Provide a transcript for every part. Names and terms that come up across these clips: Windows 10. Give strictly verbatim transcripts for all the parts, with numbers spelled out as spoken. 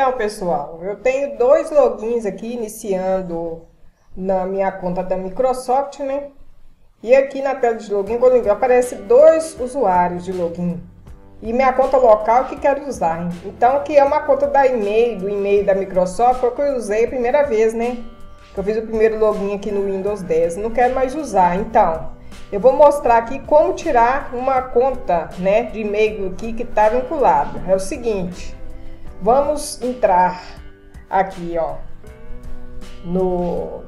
Então, pessoal, eu tenho dois logins aqui, iniciando na minha conta da Microsoft, né? E aqui na tela de login, quando eu aparece dois usuários de login. E minha conta local que quero usar, hein? Então, que é uma conta da e-mail, do e-mail da Microsoft, foi o que eu usei a primeira vez, né? Eu fiz o primeiro login aqui no Windows dez, não quero mais usar. Então, eu vou mostrar aqui como tirar uma conta, né, de e-mail aqui que está vinculada. É o seguinte, vamos entrar aqui, ó, no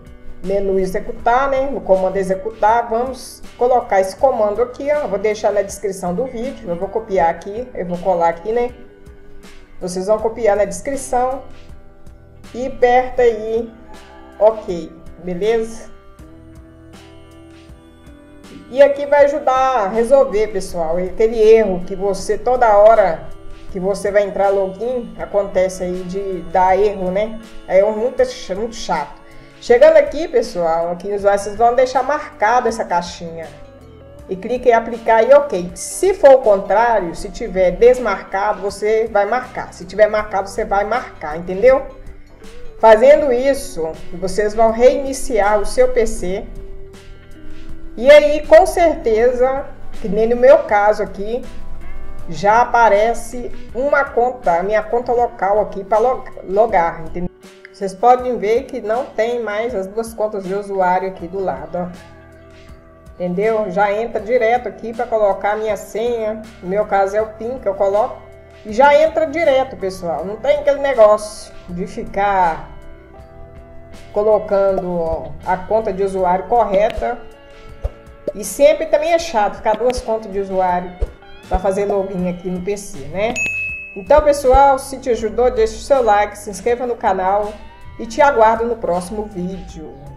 menu executar, né, no comando executar, vamos colocar esse comando aqui, ó, vou deixar na descrição do vídeo, eu vou copiar aqui, eu vou colar aqui, né, vocês vão copiar na descrição e aperta aí, ok, beleza? E aqui vai ajudar a resolver, pessoal, aquele erro que você, toda hora que você vai entrar login, acontece aí de dar erro, né? É muito, muito chato. Chegando aqui, pessoal, aqui nos usuários, vocês vão deixar marcado essa caixinha. E clica em aplicar e ok. Se for o contrário, se tiver desmarcado, você vai marcar. Se tiver marcado, você vai marcar, entendeu? Fazendo isso, vocês vão reiniciar o seu P C. E aí, com certeza, que nem no meu caso aqui, já aparece uma conta, a minha conta local aqui para logar, entendeu? Vocês podem ver que não tem mais as duas contas de usuário aqui do lado, ó. Entendeu? Já entra direto aqui para colocar a minha senha, no meu caso é o PIN que eu coloco, e já entra direto, pessoal. Não tem aquele negócio de ficar colocando, ó, a conta de usuário correta, e sempre também é chato ficar duas contas de usuário para fazer login aqui no P C, né? Então, pessoal, se te ajudou, deixa o seu like, se inscreva no canal e te aguardo no próximo vídeo.